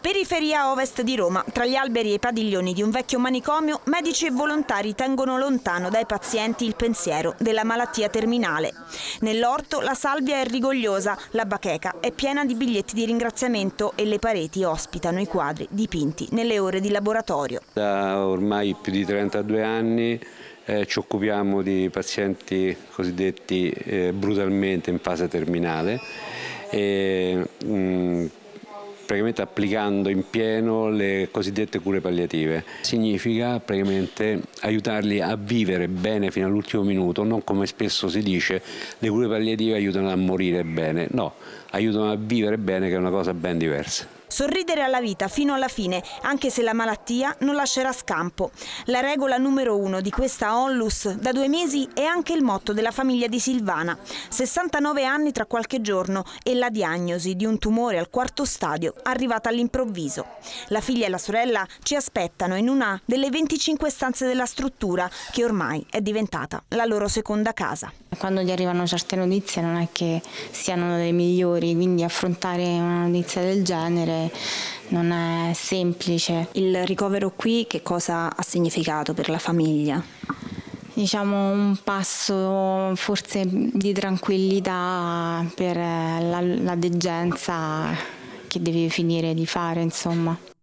Periferia ovest di Roma, tra gli alberi e i padiglioni di un vecchio manicomio, medici e volontari tengono lontano dai pazienti il pensiero della malattia terminale. Nell'orto la salvia è rigogliosa, la bacheca è piena di biglietti di ringraziamento e le pareti ospitano i quadri dipinti nelle ore di laboratorio. Da ormai più di 32 anni ci occupiamo di pazienti cosiddetti brutalmente in fase terminale e praticamente applicando in pieno le cosiddette cure palliative. Significa praticamente aiutarli a vivere bene fino all'ultimo minuto, non come spesso si dice le cure palliative aiutano a morire bene, no, aiutano a vivere bene, che è una cosa ben diversa. Sorridere alla vita fino alla fine, anche se la malattia non lascerà scampo. La regola numero 1 di questa onlus da 2 mesi è anche il motto della famiglia di Silvana, 69 anni tra qualche giorno e la diagnosi di un tumore al 4° stadio arrivata all'improvviso. La figlia e la sorella ci aspettano in una delle 25 stanze della struttura che ormai è diventata la loro seconda casa. Quando gli arrivano certe notizie non è che siano le migliori, quindi affrontare una notizia del genere non è semplice. Il ricovero qui che cosa ha significato per la famiglia? Diciamo un passo forse di tranquillità per la degenza che deve finire di fare, insomma.